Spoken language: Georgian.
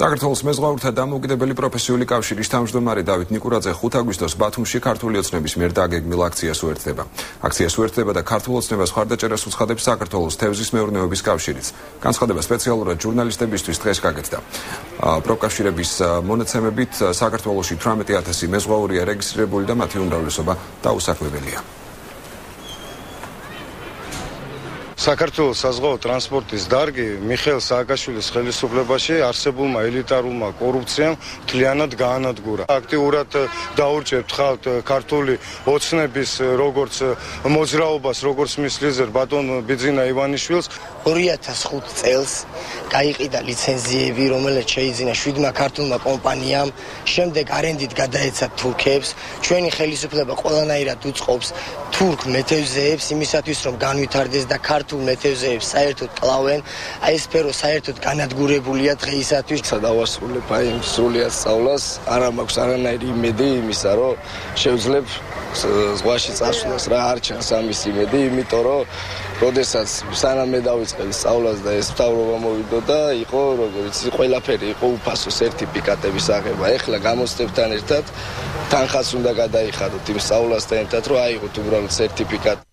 საქართველოს მეზღვაურთა დამოუკიდებელი პროფესიული კავშირის თავმჯდომარე დავით ნიკურაძე 5 აგვისტოს ბათუმში ქართული ოცნების მიერ დაგეგმილ აქციას უერთდება. Აქციას უერთდება და ქართულ ოცნებას ხარდაჭერას უცხადებს საქართველოს თევზის მეურნეობის კავშირიც. განცხადება სპეციალურად ჟურნალისტებისთვის დღეს გაკეთდა. პროკავშირების მონაცემებით საქართველოში 18000 მეზღვაურია რეგისტრირებული და მათი უმრავლესობა დაუსახლებელია. Sakharta საზღვაო ტრანსპორტის დარგი მიხეილ სააკაშვილის ხელისუფლებაში არსებულმა ელიტარულმა კორუფციამ მთლიანად გაანადგურა. Აქტიურად დაურჩებთ ხალხ ქართული ოცნების როგორც მოძრაობას, როგორც მის ლიდერ ბატონ ბიძინა ივანიშვილს 2005 წელს გაიყიდა ლიცენზიები, რომელიც შეიძინა 7 ქართულმა კომპანიამ, შემდეგ არენდით გადაეცა თურქებს. Ჩვენი ხელისუფლება ყველანაირად უწყობს თურქ მეთევზეებს იმისათვის, რომ განვითარდეს და ქართულ მეთევზეებს საერთოდ კლავენ, აი ეს სფერო საერთოდ განადგურებულია დღეისათვის. Სადავასრულებ აი იმ სრულიად სწავლას, არ მაქვს არანაირი იმედი იმისა, რომ შევძლებ ზღვაში წასვლას, რა არ ჩანს ამის იმედი, იმიტომ რომ როდესაც სანამ მე დავიწყე სწავლას და ეს მთავრობა მოვიდა და იყო როგორც ყველაფერი იყო უფასო ერთი პიკატების აღება. Ეხლა გამოცდებთან ერთად თანხაც უნდა გადაიხადოთ იმ სწავლასთან ერთად, რომ აიღოთ უბრალოდ სერტიფიკატი.